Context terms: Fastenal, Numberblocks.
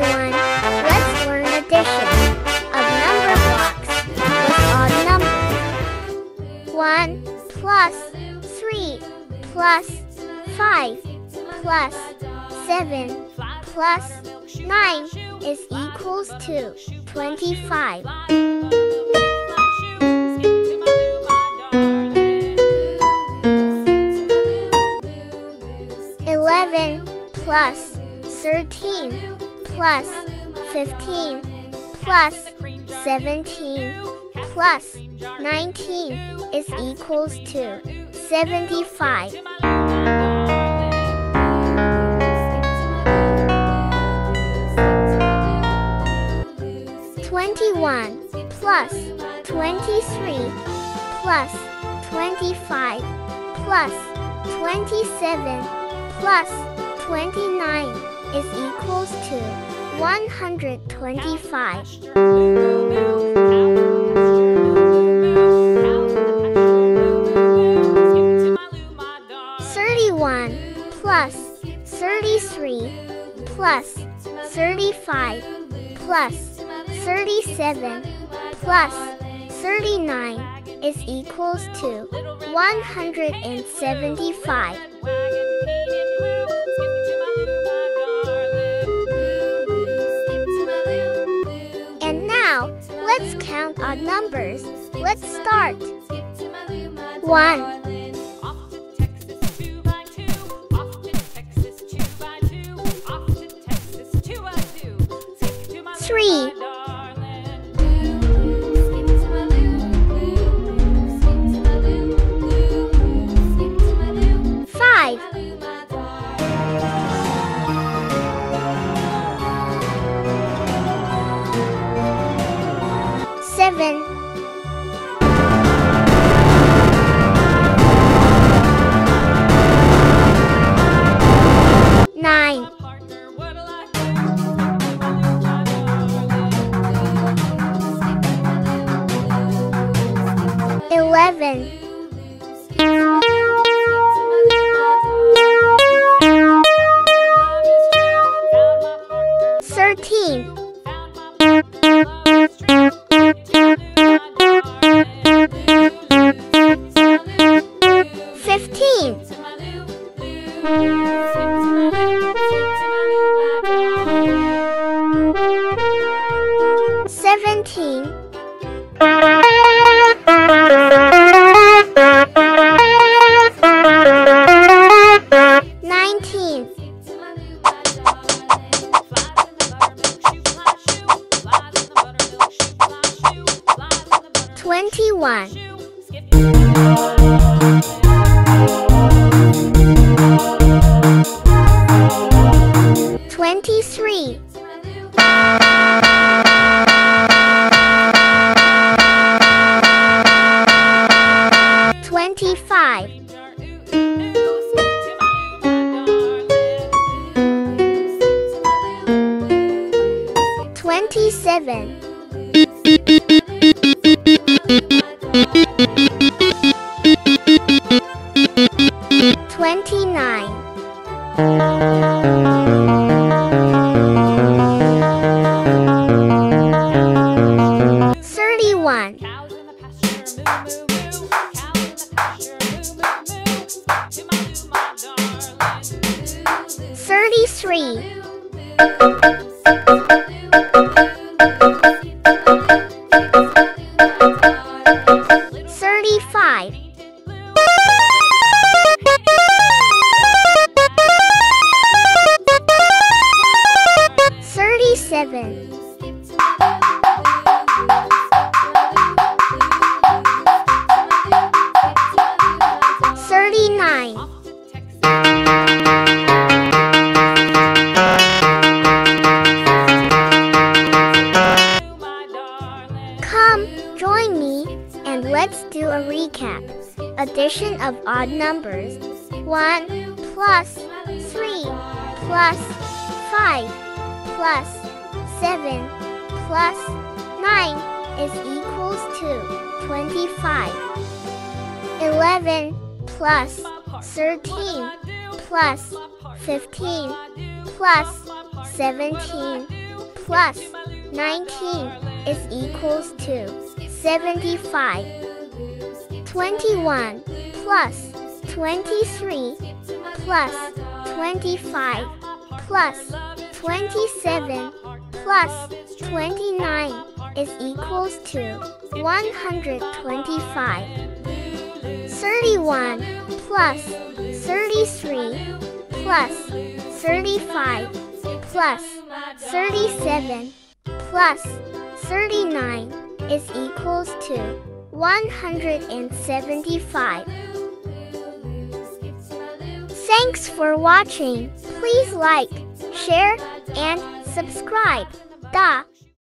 everyone, let's learn addition of number blocks with odd numbers. 1 plus 3 plus 5 plus 7 plus 9 is equals to 25. Plus 13 plus 15 plus 17 plus 19 is equals to 75. 21 plus 23 plus 25 plus 27 plus 29 is equals to 125. 31 plus 33 plus 35 plus 37 plus 39 is equals to 175. Odd numbers. Let's start. 1. 3. 5. 9. 11. 13. 15. 17. 19. 21. 23. 25. 27. 29. 31. 33. 35. 37. 39. Come, join me, and let's do a recap. Addition of odd numbers. 1 plus 3 plus 5 plus 7 plus 9 is equals to 25. 11 plus 13 plus 15 plus 17 plus 19 is equals to 75. 21 plus 23 plus 25 plus 27 plus 29 is equals to 125. 31 plus 33 plus 35 plus 37 plus 39 is equals to 175. Thanks for watching. Please like, share, and subscribe.